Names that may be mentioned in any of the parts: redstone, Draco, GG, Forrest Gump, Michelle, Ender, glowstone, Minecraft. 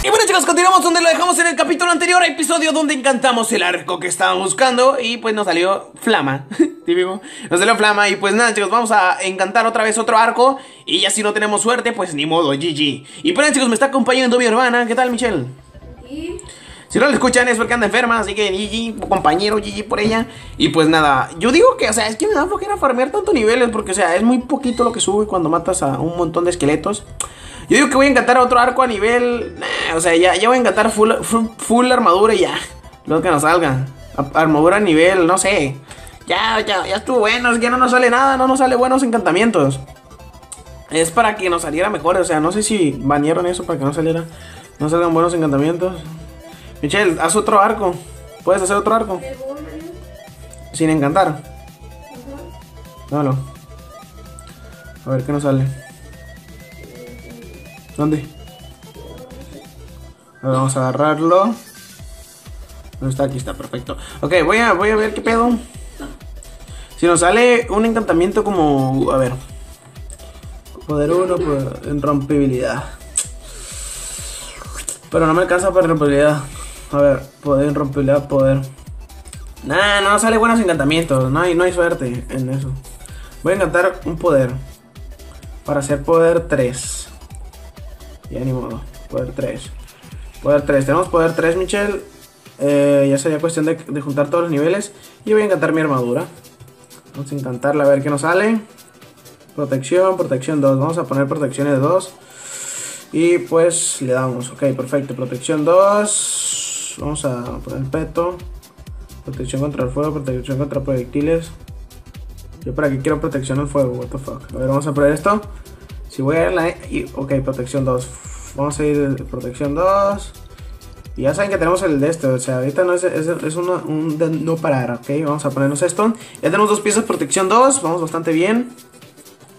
Y bueno, chicos, continuamos donde lo dejamos en el capítulo anterior, episodio donde encantamos el arco que estábamos buscando y pues nos salió flama. Típico, nos salió flama y pues nada, chicos, vamos a encantar otra vez otro arco y ya si no tenemos suerte, pues ni modo, GG. Y bueno, chicos, me está acompañando mi hermana, ¿qué tal, Michelle? ¿Y? Si no la escuchan es porque anda enferma, así que GG, compañero, GG por ella. Y pues nada, yo digo que, o sea, es que me da flojera farmear tantos niveles porque, o sea, es muy poquito lo que sube cuando matas a un montón de esqueletos. Yo digo que voy a encantar otro arco a nivel... o sea, ya voy a encantar full armadura y ya. Lo que nos salga. Armadura a nivel, no sé. Ya estuvo bueno, es que no nos sale nada, no nos sale buenos encantamientos. Es para que nos saliera mejor, o sea, no sé si banearon eso para que no saliera... No salgan buenos encantamientos. Michelle, haz otro arco. ¿Puedes hacer otro arco? Sin encantar. Dalo. A ver qué nos sale. ¿Dónde? Ahora vamos a agarrarlo. No está, aquí está, perfecto. Ok, voy a ver qué pedo. Si nos sale un encantamiento como... A ver. Poder 1, en rompibilidad. Pero no me alcanza para rompibilidad. A ver, poder, rompibilidad, poder. Nah, no sale buenos encantamientos. No hay suerte en eso. Voy a encantar un poder. Para hacer poder 3. Ya ni modo, poder 3. Poder 3, tenemos poder 3, Michelle. Ya sería cuestión de juntar todos los niveles. Y voy a encantar mi armadura. Vamos a encantarla, a ver qué nos sale. Protección, protección 2. Vamos a poner protecciones 2. Y pues le damos, ok, perfecto. Protección 2. Vamos a poner peto. Protección contra el fuego, protección contra proyectiles. Yo para qué quiero protección al fuego, what the fuck. A ver, vamos a poner esto. Si voy a la... Ok, protección 2. Vamos a ir de protección 2. Y ya saben que tenemos el de este. O sea, ahorita no es un de no parar, ok. Vamos a ponernos esto. Ya tenemos dos piezas protección 2. Vamos bastante bien.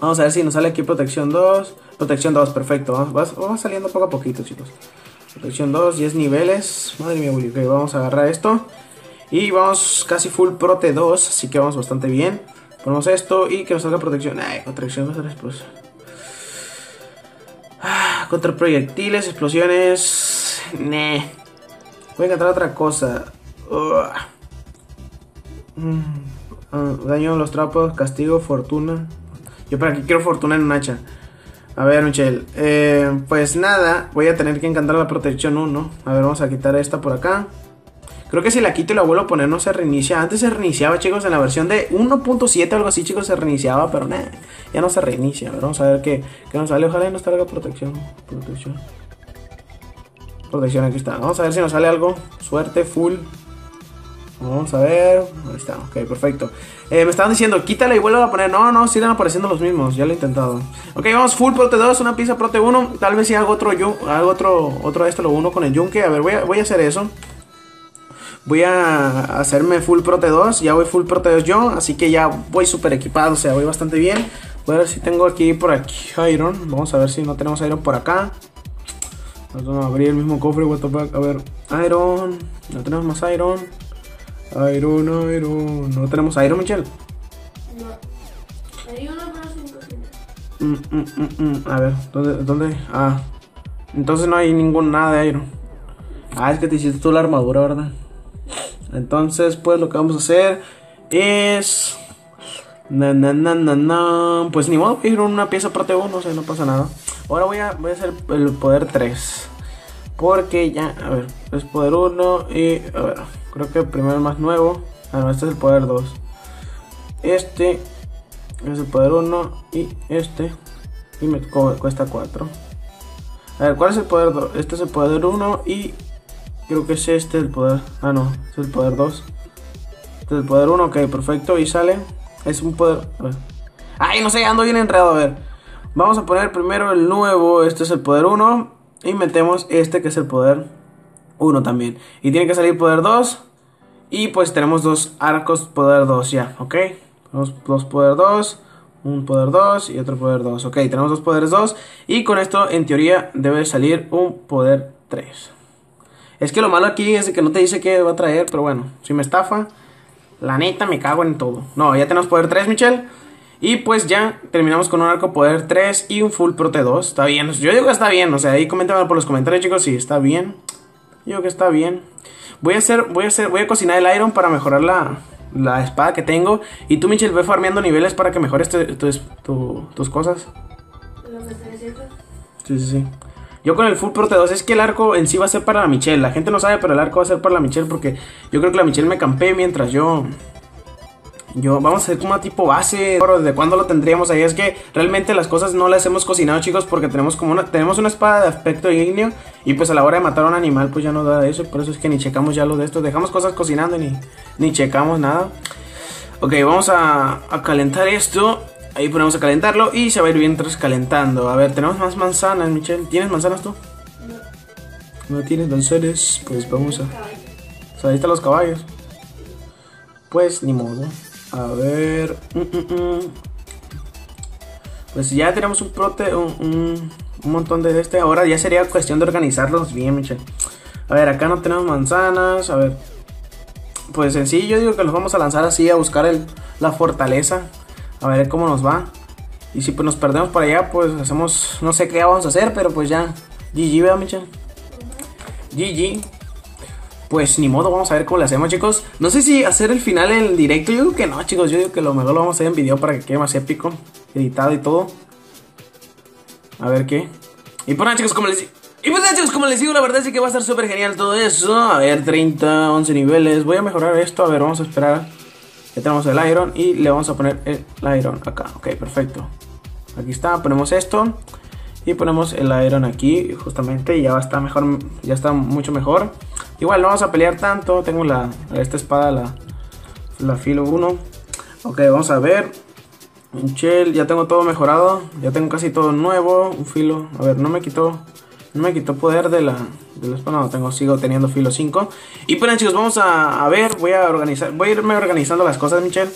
Vamos a ver si nos sale aquí protección 2. Protección 2, perfecto. Vamos saliendo poco a poquito, chicos. Protección 2, 10 niveles. Madre mía, ok, vamos a agarrar esto. Y vamos casi full prote 2. Así que vamos bastante bien. Ponemos esto y que nos salga protección. Ay, protección 3, pues. Contra proyectiles, explosiones. Nah. Voy a encantar otra cosa. Daño en los trapos, castigo, fortuna. Yo para qué quiero fortuna en un hacha. A ver, Michelle, pues nada, voy a tener que encantar la protección 1. A ver, vamos a quitar esta por acá. Creo que si la quito y la vuelvo a poner no se reinicia. Antes se reiniciaba, chicos, en la versión de 1.7 o algo así, chicos, se reiniciaba. Pero nada, ya no se reinicia. A ver, vamos a ver qué nos sale, ojalá y nos salga protección. Protección, aquí está. Vamos a ver si nos sale algo, suerte, full. Vamos a ver, ahí está, ok, perfecto. Me estaban diciendo, quítala y vuelvo a poner. No, siguen apareciendo los mismos, ya lo he intentado. Ok, vamos full prote 2, una pieza prote 1. Tal vez si hago otro de esto, lo uno con el yunque. A ver, voy a hacer eso. Voy a hacerme full prote 2, ya voy full prote 2 yo. Así que ya voy súper equipado, o sea, voy bastante bien. Voy a ver si tengo aquí por aquí iron. Vamos a ver si no tenemos iron por acá. Vamos a abrir el mismo cofre, what the fuck. A ver, iron, no tenemos más iron. Iron. ¿No tenemos Iron, Michelle? No. Hay uno, pero sin cocinar. A ver, ¿dónde? Ah. Entonces no hay nada de Iron. Ah, es que te hiciste tú la armadura, ¿verdad? Entonces, pues lo que vamos a hacer es... Pues ni modo, ir una pieza parte 1, o sea, no pasa nada. Ahora voy a hacer el poder 3. Porque ya, a ver, es poder 1 y... A ver... Creo que primero el más nuevo. Ah, no, este es el poder 2. Este es el poder 1. Y este. Y me cuesta 4. A ver, ¿cuál es el poder 2? Este es el poder 1 y... Creo que es este el poder... Ah, no, este es el poder 2. Este es el poder 1, ok, perfecto. Y sale... Es un poder... A ver. Ay, no sé, ando bien enredado, a ver. Vamos a poner primero el nuevo. Este es el poder 1. Y metemos este que es el poder... 1 también, y tiene que salir poder 2. Y pues tenemos dos arcos poder 2 ya, ok. Tenemos dos poder 2, un poder 2 y otro poder 2, ok, tenemos dos poderes 2. Y con esto en teoría debe salir un poder 3. Es que lo malo aquí es que no te dice que va a traer, pero bueno, si me estafa, La neta, me cago en todo. No, ya tenemos poder 3, Michelle. Y pues ya terminamos con un arco poder 3 y un full prote 2. Está bien. Yo digo que está bien. O sea, ahí coméntenme por los comentarios, chicos, si está bien. Yo digo que está bien. Voy a cocinar el iron para mejorar la espada que tengo. Y tú, Michelle, ve farmeando niveles para que mejores tus cosas. Los de 300. Sí, sí, sí. Yo con el full prote 2, es que el arco en sí va a ser para la Michelle. La gente no sabe, pero el arco va a ser para la Michelle, porque yo creo que la Michelle me campé mientras yo vamos a hacer como una tipo base. Pero desde cuándo lo tendríamos ahí, es que realmente las cosas no las hemos cocinado, chicos, porque tenemos una espada de aspecto ígneo, y pues a la hora de matar a un animal pues ya no da eso. Por eso es que ni checamos ya lo de esto. Dejamos cosas cocinando y ni checamos nada. Ok, vamos a calentar esto. Ahí ponemos a calentarlo y se va a ir bien tras calentando. A ver, tenemos más manzanas, Michelle. ¿Tienes manzanas tú? No. ¿No tienes manzanas? Pues vamos a... O sea, ahí están los caballos. Pues ni modo. A ver. Pues ya tenemos un prote, un montón de este. Ahora ya sería cuestión de organizarlos bien, Michelle. A ver, acá no tenemos manzanas. A ver. Pues en sí yo digo que los vamos a lanzar así, a buscar la fortaleza. A ver cómo nos va. Y si pues nos perdemos para allá, pues hacemos... No sé qué vamos a hacer, pero pues ya. GG, ¿verdad, Michelle? GG. Pues ni modo, vamos a ver cómo le hacemos, chicos. No sé si hacer el final en directo. Yo digo que no, chicos. Yo digo que lo mejor lo vamos a hacer en video para que quede más épico, editado y todo. A ver qué. Y por nada, chicos, como les digo. La verdad sí que va a estar súper genial todo eso. A ver, 30, 11 niveles. Voy a mejorar esto. A ver, vamos a esperar. Ya tenemos el iron y le vamos a poner el iron acá. Ok, perfecto. Aquí está, ponemos esto. Y ponemos el iron aquí, justamente, y ya va a estar mejor, ya está mucho mejor. Igual no vamos a pelear tanto. Tengo esta espada, la filo 1. Ok, vamos a ver. Un shell, ya tengo todo mejorado. Ya tengo casi todo nuevo. Un filo, a ver, no me quitó poder de la espada. No tengo, sigo teniendo filo 5. Y bueno, chicos, vamos a ver. Voy a irme organizando las cosas, Michelle.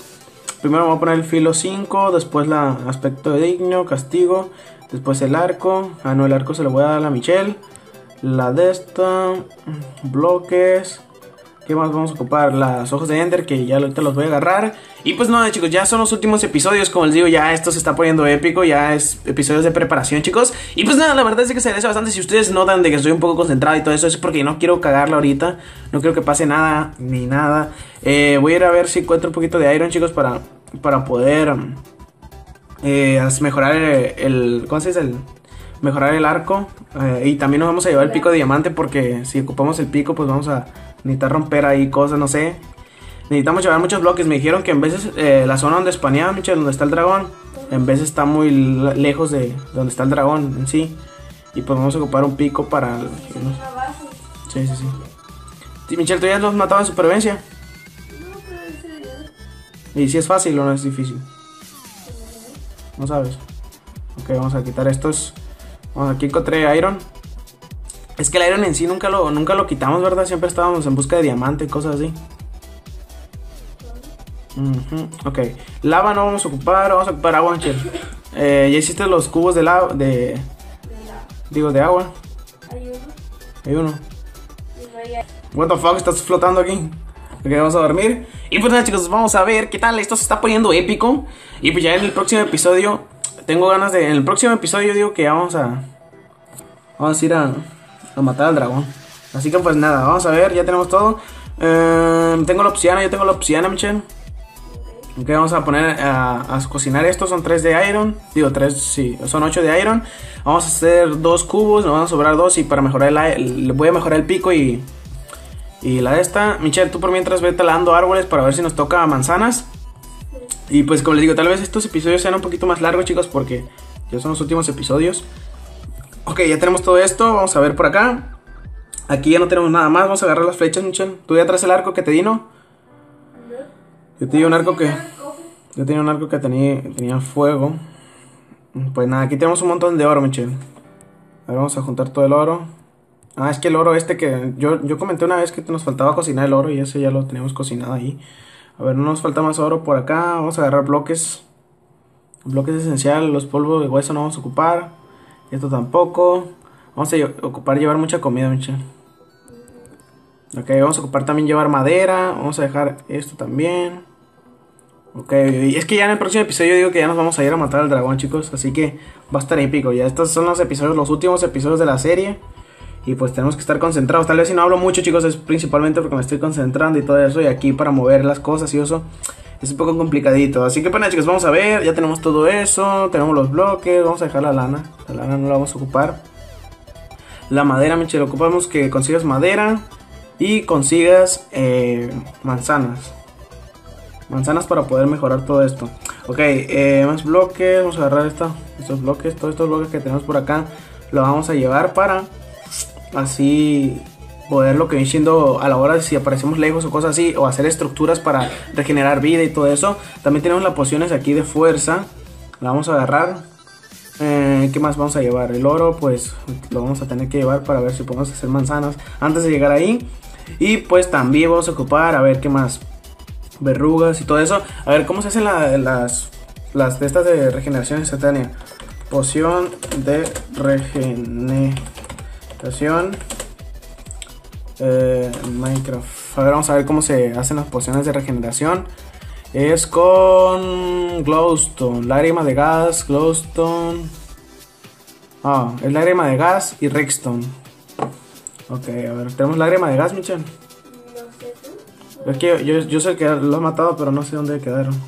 Primero voy a poner el filo 5. Después el aspecto digno, castigo. Después el arco. Ah, no, el arco se lo voy a dar a la Michelle. La de esta. Bloques. ¿Qué más vamos a ocupar? Las hojas de Ender, que ya ahorita los voy a agarrar. Y pues nada, chicos, ya son los últimos episodios. Como les digo, ya esto se está poniendo épico. Ya es episodios de preparación, chicos. Y pues nada, la verdad es que se agradece bastante. Si ustedes notan de que estoy un poco concentrado y todo eso, es porque no quiero cagarla ahorita. No quiero que pase nada, ni nada. Voy a ir a ver si encuentro un poquito de iron, chicos, para poder mejorar el... ¿Cómo se dice? Mejorar el arco. Y también nos vamos a llevar el pico de diamante, porque si ocupamos el pico, pues vamos a... necesitar romper ahí cosas, no sé. Necesitamos llevar muchos bloques. Me dijeron que en veces la zona donde spaneaba, Michelle, donde está el dragón, en veces está muy lejos de donde está el dragón en sí. Y pues vamos a ocupar un pico para... Sí, sí, sí. Sí, Michelle, ¿tú ya los mataba en supervivencia? No, pero en serio. ¿Y si es fácil o no es difícil? No sabes. Ok, vamos a quitar estos. Vamos, aquí encontré iron. Es que el iron en sí nunca lo quitamos, ¿verdad? Siempre estábamos en busca de diamante y cosas así. Ok. Lava no vamos a ocupar, vamos a ocupar agua, Michelle. Ya hiciste los cubos de lava, de agua. Hay uno. What the fuck, estás flotando aquí. Ok, vamos a dormir. Y pues nada, chicos, vamos a ver qué tal. Esto se está poniendo épico. Y pues ya en el próximo episodio, tengo ganas de... En el próximo episodio yo digo que ya vamos a ir a matar al dragón. Así que pues nada, vamos a ver, ya tenemos todo. Yo tengo la obsidiana, Michelle. Ok, vamos a poner a cocinar esto. Son 3 de iron. Digo 3, sí, son 8 de iron. Vamos a hacer 2 cubos, nos van a sobrar 2. Y para mejorar voy a mejorar el pico y la de esta. Michelle, tú por mientras ve talando árboles para ver si nos toca manzanas. Y pues como les digo, tal vez estos episodios sean un poquito más largos, chicos, porque ya son los últimos episodios. Ok, ya tenemos todo esto, vamos a ver por acá. Aquí ya no tenemos nada más, vamos a agarrar las flechas, Michelle. ¿Tú ya traes el arco que te di, no? Yo te di un arco que... Yo tenía un arco que tenía fuego. Pues nada, aquí tenemos un montón de oro, Michelle. Ahora vamos a juntar todo el oro. Ah, es que el oro este que... Yo comenté una vez que nos faltaba cocinar el oro, y ese ya lo tenemos cocinado ahí. A ver, no nos falta más oro por acá, vamos a agarrar bloques. Bloques esenciales, los polvos de hueso no vamos a ocupar. Esto tampoco. Vamos a ocupar llevar mucha comida, Michelle. Ok, vamos a ocupar también llevar madera. Vamos a dejar esto también. Ok, y es que ya en el próximo episodio digo que ya nos vamos a ir a matar al dragón, chicos. Así que va a estar épico. Ya estos son los episodios, los últimos episodios de la serie. Y pues tenemos que estar concentrados. Tal vez si no hablo mucho, chicos, es principalmente porque me estoy concentrando y todo eso. Y aquí para mover las cosas y eso es un poco complicadito. Así que bueno, chicos, vamos a ver. Ya tenemos todo eso. Tenemos los bloques. Vamos a dejar la lana. La lana no la vamos a ocupar. La madera, Michel, ocupamos que consigas madera. Y consigas manzanas. Manzanas para poder mejorar todo esto. Ok, más bloques. Vamos a agarrar estos bloques. Todos estos bloques que tenemos por acá los vamos a llevar para así poder lo que viene siendo a la hora de si aparecemos lejos o cosas así, o hacer estructuras para regenerar vida y todo eso. También tenemos las pociones aquí de fuerza. La vamos a agarrar. ¿Qué más vamos a llevar? El oro, pues lo vamos a tener que llevar para ver si podemos hacer manzanas antes de llegar ahí. Y pues también vamos a ocupar, a ver qué más, verrugas y todo eso. A ver cómo se hacen las de estas de regeneración instantánea. Poción de regeneración Minecraft. A ver, vamos a ver cómo se hacen las pociones de regeneración. Es con glowstone, lágrima de gas, glowstone. Ah, es lágrima de gas y redstone. Ok, a ver, ¿tenemos lágrima de gas, Michel? No sé tú. Es que yo sé que los he matado, pero no sé dónde quedaron.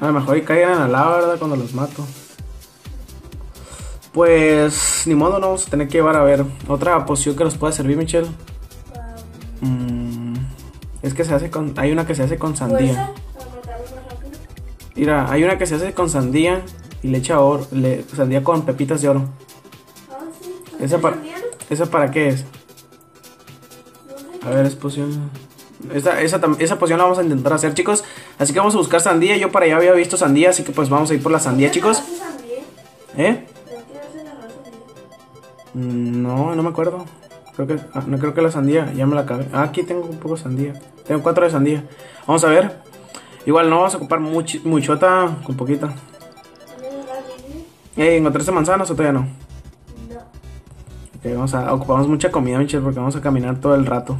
A lo mejor caigan en la lava, ¿verdad? Cuando los mato. Pues, ni modo, no vamos a tener que llevar, a ver, otra poción que nos pueda servir, Michel. Es que se hace con... Hay una que se hace con sandía. Mira, hay una que se hace con sandía y le echa oro, sandía con pepitas de oro. Ah, sí. ¿Esa para qué es? A ver, es poción... Esa poción la vamos a intentar hacer, chicos. Así que vamos a buscar sandía. Yo para allá había visto sandía, así que pues vamos a ir por la sandía, chicos. ¿Eh? No me acuerdo. No creo que la sandía, ya me la acabé. Ah, aquí tengo un poco de sandía. Tengo 4 de sandía. Vamos a ver. Igual no vamos a ocupar muchota con poquita. ¿Encontraste manzanas o todavía no? No. Ok, ocupamos mucha comida, Michel, porque vamos a caminar todo el rato.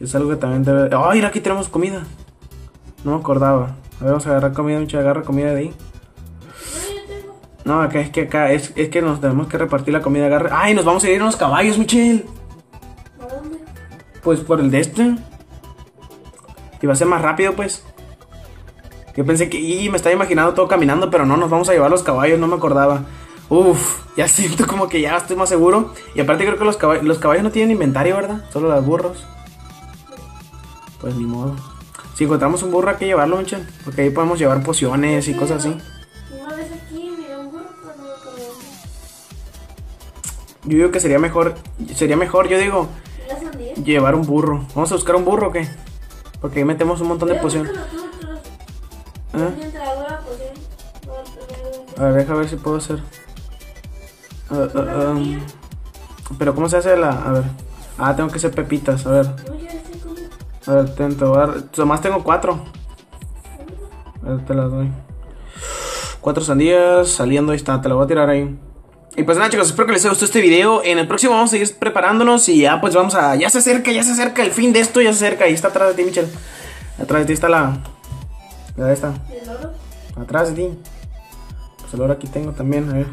Es algo que también debe... ¡Ay, mira, aquí tenemos comida! No me acordaba. A ver, vamos a agarrar comida, Michel, agarra comida de ahí. No, es que acá, es que nos tenemos que repartir la comida. ¡Ay, nos vamos a ir en los caballos, Michel! ¿A dónde? Pues por el de este. Y va a ser más rápido, pues. Yo pensé que... Y me estaba imaginando todo caminando, pero no, nos vamos a llevar los caballos, no me acordaba. Uf, ya siento como que ya estoy más seguro. Y aparte creo que los caballos no tienen inventario, ¿verdad? Solo los burros. Pues ni modo. Si encontramos un burro hay que llevarlo, Michel, porque ahí podemos llevar pociones y cosas así. Yo digo que sería mejor, yo digo, llevar un burro. ¿Vamos a buscar un burro o qué? Porque ahí metemos un montón de pociones. A ver, deja ver si puedo hacer. Pero ¿cómo se hace la...? A ver. Ah, tengo que hacer pepitas, a ver. A ver, intento dar... Nomás tengo 4. A ver, te las doy. 4 sandías saliendo, ahí está, te la voy a tirar ahí. Y pues nada, chicos, espero que les haya gustado este video. En el próximo vamos a seguir preparándonos. Y ya pues vamos a... Ya se acerca el fin de esto. Ahí está atrás de ti, Michel. Atrás de ti está ahí está. ¿El oro? Atrás de ti. Pues el oro aquí tengo también, a ver.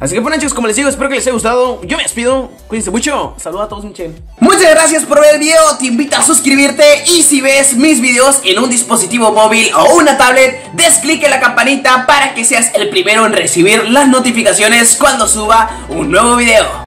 Así que bueno, chicos, como les digo, espero que les haya gustado. Yo me despido, cuídense mucho. Saludos a todos, Michel. Muchas gracias por ver el video. Te invito a suscribirte. Y si ves mis videos en un dispositivo móvil o una tablet, des clic en la campanita para que seas el primero en recibir las notificaciones cuando suba un nuevo video.